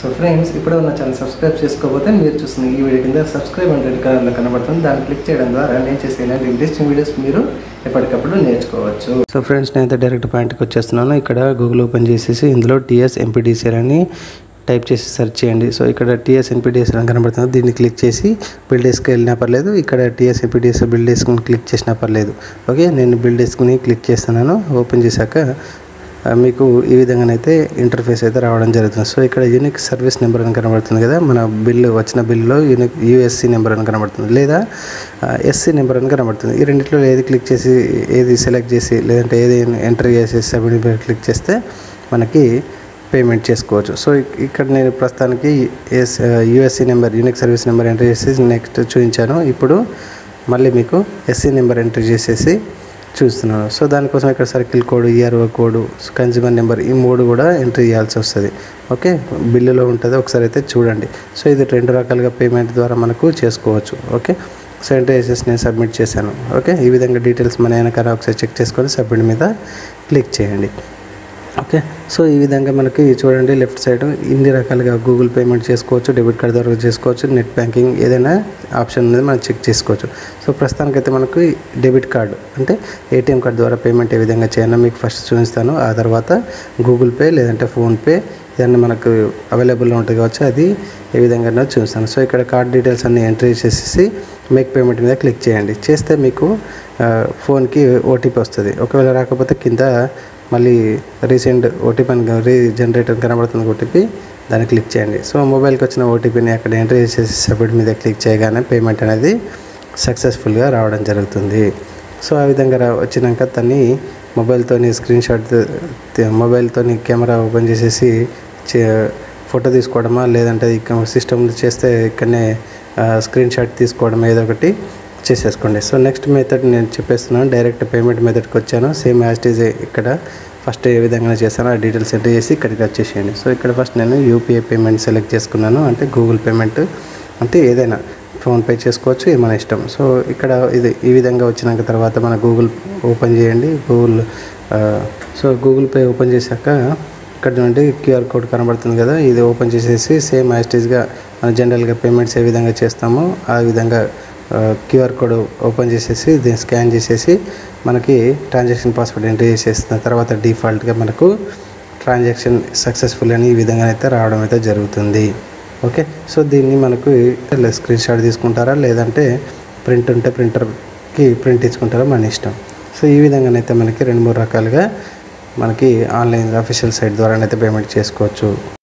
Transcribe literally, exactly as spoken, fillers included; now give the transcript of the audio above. So friends, if you want to subscribe to the channel, you can subscribe to the channel, click the videos. So friends, I am going to point to Google Open T S M P D C type chesi search cheyandi. So ikkada T S M P D S ani kanapaduthundi, deenni click chesi build desk elna paraledu, ikkada T S M P D S build desk ni click chesina paraledu. Okay, nenu build desk ni click chestananu. Open chesaka meeku ee vidhanga aithe interface aithe raavadam jarugutundi. So ikkada unique service number ani kanapaduthundi kada, mana bill vachina bill lo unique U S C number ani kanapaduthundi ledha S C number ani kanapaduthundi. Ee renditlo edi click chesi edi select chesi ledante edi enter chesi submit by click chesthe manaki payment చేసుకోవచ్చు. So ఇక్కడ నేను ప్రస్తానానికి U S C number unique service number enter చేసి next చూపించాను. ఇప్పుడు మళ్ళీ మీకు S C number enter చేసి చూస్తున్నాను. సో దాని కోసం ఇక్కడ circle code, E R O code, consumer number ఈ మూడు కూడా ఎంటర్ చేయాల్సి వస్తది. ఓకే, బిల్లులో ఉంటది, ఒకసారి అయితే చూడండి. సో ఇది రెండు రకాలుగా పేమెంట్ ద్వారా మనకు చేసుకోవచ్చు. ఓకే, సో ఎంటర్ చేసి నేను సబ్మిట్ చేశాను. ఓకే, ఈ విధంగా డీటెయిల్స్ మన ఏనకరా ఒకసారి చెక్ చేసుకొని సబ్మిట్ మీద క్లిక్ చేయండి. ఓకే, సో ఈ విధంగా మనకి చూడండి లెఫ్ట్ సైడ్ ఇన్ని రకాలుగా గూగుల్ పేమెంట్ చేసుకోవచ్చు, డెబిట్ కార్డ్ ద్వారా చేసుకోవచ్చు, నెట్ బ్యాంకింగ్ ఏదైనా ఆప్షన్ అనేది మనం చెక్ చేసుకోవచ్చు. సో ప్రస్తుతానికైతే మనకు డెబిట్ కార్డు అంటే ఏటీఎం కార్డు ద్వారా పేమెంట్ ఏ విధంగా చేయాలో మీకు ఫస్ట్ చూపిస్తాను. ఆ తర్వాత గూగుల్ పే లేదంటే ఫోన్పే ఇదన్నీ మనకు అవైలబుల్లో ఉంటుంది కావచ్చు, అది ఏ విధంగా చూపిస్తాను. సో ఇక్కడ కార్డ్ డీటెయిల్స్ అన్నీ ఎంట్రీ చేసేసి మేక్ పేమెంట్ మీద క్లిక్ చేయండి. చేస్తే మీకు ఫోన్కి ఓటీపీ వస్తుంది. ఒకవేళ రాకపోతే కింద మళ్ళీ రీసెంట్ ఓటీపీ అని రీ జనరేట్ అని కనబడుతుంది ఓటీపీ, దాన్ని క్లిక్ చేయండి. సో మొబైల్కి వచ్చిన ఓటీపీని అక్కడ ఎంటర్ చేసేసి సబ్మిట్ మీద క్లిక్ చేయగానే పేమెంట్ అనేది సక్సెస్ఫుల్గా రావడం జరుగుతుంది. సో ఆ విధంగా వచ్చినాక తన్ని మొబైల్తోని స్క్రీన్ షాట్ మొబైల్తోని కెమెరా ఓపెన్ చేసేసి ఫోటో తీసుకోవడమా లేదంటే ఇక్కడ సిస్టమ్లో చేస్తే ఇక్కడనే స్క్రీన్ షాట్ తీసుకోవడం ఏదో ఒకటి చేసేసుకోండి. సో నెక్స్ట్ మెథడ్ నేను చెప్పేస్తున్నాను. డైరెక్ట్ పేమెంట్ మెథడ్కి వచ్చాను. సేమ్ యాజ్ ఇట్ ఈజ్ ఇక్కడ ఫస్ట్ ఏ విధంగా చేశానో ఆ డీటెయిల్స్ ఎంటర్ చేసి ఇక్కడికి వచ్చేసేయండి. సో ఇక్కడ ఫస్ట్ నేను యూపీఐ పేమెంట్ సెలెక్ట్ చేసుకున్నాను. అంటే గూగుల్ పేమెంట్ అంటే ఏదైనా ఫోన్పే చేసుకోవచ్చు, ఇది మన ఇష్టం. సో ఇక్కడ ఇది ఈ విధంగా వచ్చినాక తర్వాత మన గూగుల్ ఓపెన్ చేయండి. Google so Google pay open చేశాక ఇక్కడ చూడండి క్యూఆర్ కోడ్ కనబడుతుంది కదా, ఇది ఓపెన్ చేసేసి సేమ్ యాజ్ ఇట్ ఈజ్గా మనం జనరల్గా పేమెంట్స్ ఏ విధంగా చేస్తామో ఆ విధంగా క్యూఆర్ కోడ్ ఓపెన్ చేసేసి దీన్ని స్కాన్ చేసేసి మనకి ట్రాన్సాక్షన్ పాస్వర్డ్ ఎంటర్ చేసేసిన తర్వాత డిఫాల్ట్గా మనకు ట్రాన్సాక్షన్ సక్సెస్ఫుల్ అని ఈ విధంగా అయితే రావడం అయితే జరుగుతుంది. ఓకే, సో దీన్ని మనకు స్క్రీన్ షాట్ తీసుకుంటారా లేదంటే ప్రింట్ ఉంటే ప్రింటర్కి ప్రింట్ తీసుకుంటారా మన ఇష్టం. సో ఈ విధంగానైతే మనకి రెండు మూడు రకాలుగా మనకి ఆన్లైన్ అఫీషియల్ సైట్ ద్వారానైతే పేమెంట్ చేసుకోవచ్చు.